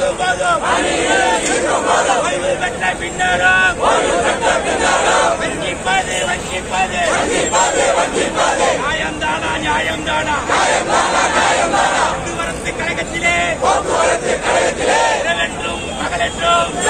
I am Dana.